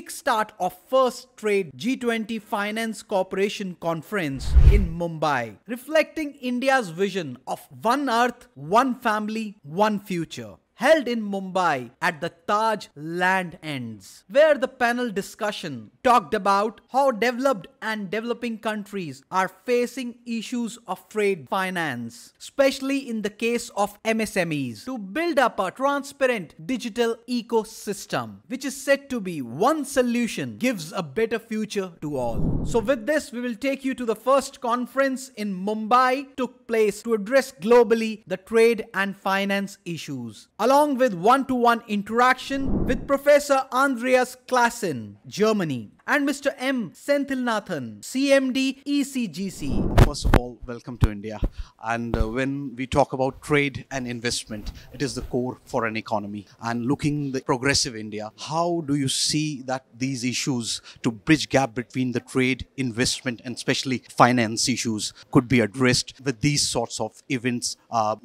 kickstart of first TReDS G20 Finance Corporation Conference in Mumbai, reflecting India's vision of One Earth, One Family, One Future. Held in Mumbai at the Taj Land Ends, where the panel discussion talked about how developed and developing countries are facing issues of trade finance, especially in the case of MSMEs, to build up a transparent digital ecosystem, which is said to be one solution gives a better future to all. So with this, we will take you to the first conference in Mumbai took place to address globally the trade and finance issues, along with one-to-one interaction with Professor Andreas Klassen, Germany, and Mr. M. Sentilnathan, CMD, ECGC. First of all, welcome to India. And when we talk about trade and investment, it is the core for an economy. And looking the progressive India, how do you see that these issues to bridge gap between the trade, investment, and especially finance issues could be addressed with these sorts of events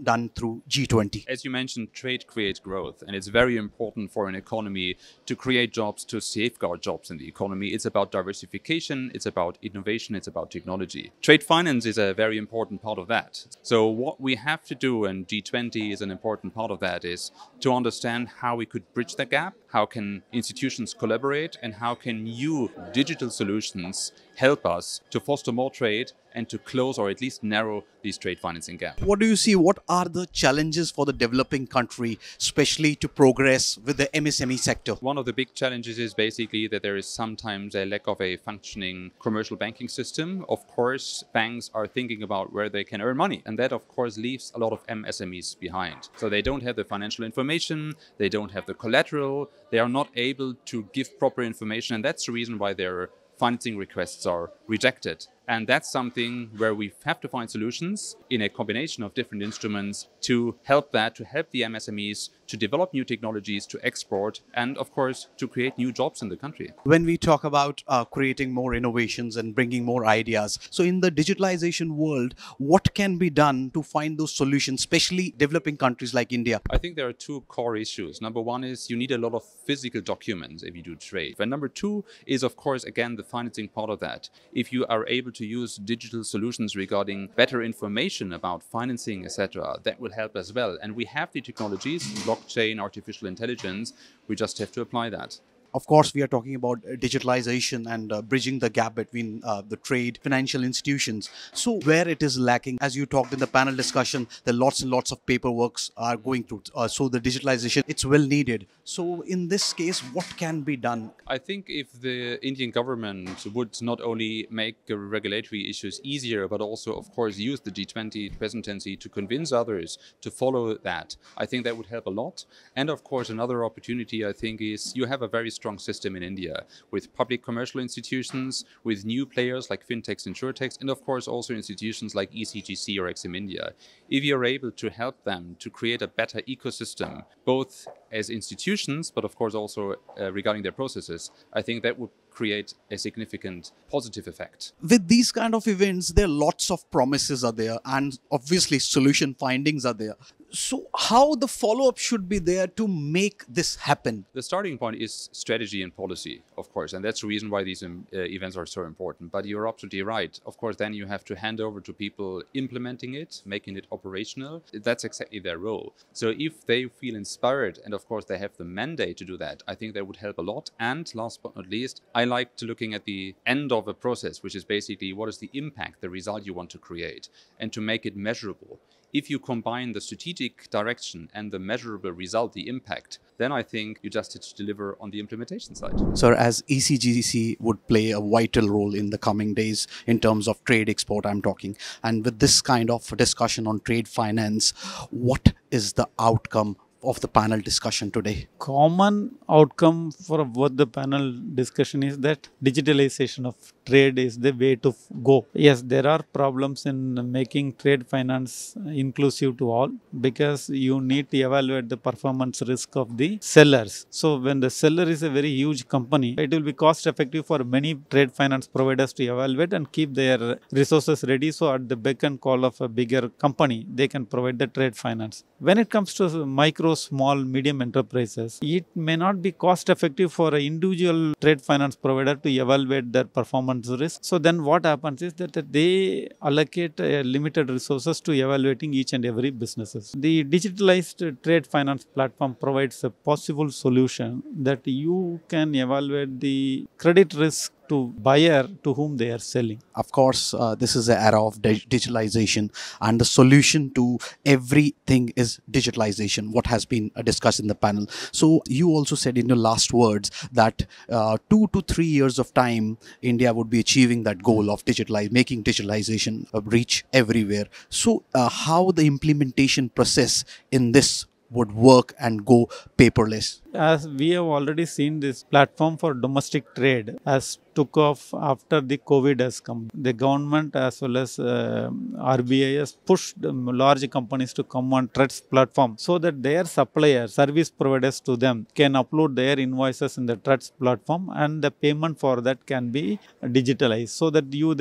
done through G20? As you mentioned, trade creates growth, and it's very important for an economy to create jobs, to safeguard jobs in the economy. It's about diversification, it's about innovation, it's about technology. Trade finance is a very important part of that. So what we have to do, and G20 is an important part of that, is to understand how we could bridge the gap, how can institutions collaborate, and how can new digital solutions help us to foster more trade and to close or at least narrow these trade financing gaps. What do you see? What are the challenges for the developing country, especially to progress with the MSME sector? One of the big challenges is basically that there is sometimes a lack of a functioning commercial banking system. Of course, banks are thinking about where they can earn money, and that of course leaves a lot of MSMEs behind. So they don't have the financial information, they don't have the collateral, they are not able to give proper information, and that's the reason why they're financing requests are rejected. And that's something where we have to find solutions in a combination of different instruments to help that, to help the MSMEs to develop new technologies, to export, and of course, to create new jobs in the country. When we talk about creating more innovations and bringing more ideas, so in the digitalization world, what can be done to find those solutions, especially developing countries like India? I think there are two core issues. Number one is you need a lot of physical documents if you do trade. And number two is, of course, again, the financing part of that. If you are able to use digital solutions regarding better information about financing, etc., that will help as well. And we have the technologies, blockchain, artificial intelligence, we just have to apply that. Of course, we are talking about digitalization and bridging the gap between the trade, financial institutions. So where it is lacking, as you talked in the panel discussion, there are lots and lots of paperwork are going through. So the digitalization, it's well needed. So in this case, what can be done? I think if the Indian government would not only make regulatory issues easier, but also, of course, use the G20 presidency to convince others to follow that, I think that would help a lot. And of course, another opportunity, I think, is you have a very strong system in India with public commercial institutions, with new players like FinTechs, InsurTechs, and of course also institutions like ECGC or Exim India. If you're able to help them to create a better ecosystem, both as institutions, but of course also regarding their processes, I think that would create a significant positive effect. With these kind of events, there are lots of promises are there, and obviously solution findings are there. So how the follow-up should be there to make this happen? The starting point is strategy and policy, of course, and that's the reason why these events are so important. But you're absolutely right. Of course, then you have to hand over to people implementing it, making it operational. That's exactly their role. So if they feel inspired, and of course they have the mandate to do that, I think that would help a lot. And last but not least, I like to looking at the end of a process, which is basically what is the impact, the result you want to create, and to make it measurable. If you combine the strategic direction and the measurable result, the impact, then I think you just have to deliver on the implementation side. Sir, as ECGC would play a vital role in the coming days in terms of trade export, I'm talking. And with this kind of discussion on trade finance, what is the outcome of the panel discussion today? Common outcome for what the panel discussion is that digitalization of trade is the way to go. Yes, there are problems in making trade finance inclusive to all, because you need to evaluate the performance risk of the sellers. So when the seller is a very huge company, it will be cost effective for many trade finance providers to evaluate and keep their resources ready, so at the beck and call of a bigger company, they can provide the trade finance. When it comes to micro, small, medium enterprises, it may not be cost effective for an individual trade finance provider to evaluate their performance risk. So then what happens is that they allocate limited resources to evaluating each and every businesses. The digitalized trade finance platform provides a possible solution that you can evaluate the credit risk to buyer to whom they are selling. Of course, this is the era of digitalization, and the solution to everything is digitalization, what has been discussed in the panel. So you also said in your last words that 2 to 3 years of time, India would be achieving that goal of making digitalization reach everywhere. So how the implementation process in this would work and go paperless? As we have already seen, this platform for domestic trade has took off after the COVID has come. The government as well as RBI has pushed large companies to come on TReDS platform, so that their suppliers, service providers to them, can upload their invoices in the TReDS platform, and the payment for that can be digitalized, so that you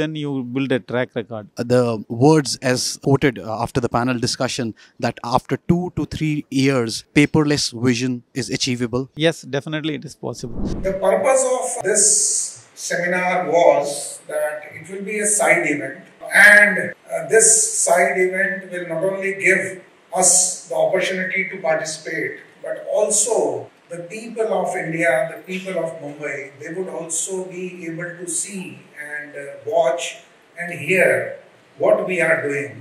build a track record. The words as quoted after the panel discussion, that after 2 to 3 years, paperless vision is achievable. Yes, definitely it is possible. The purpose of this seminar was that it will be a side event, and this side event will not only give us the opportunity to participate, but also the people of India, the people of Mumbai, they would also be able to see and watch and hear what we are doing.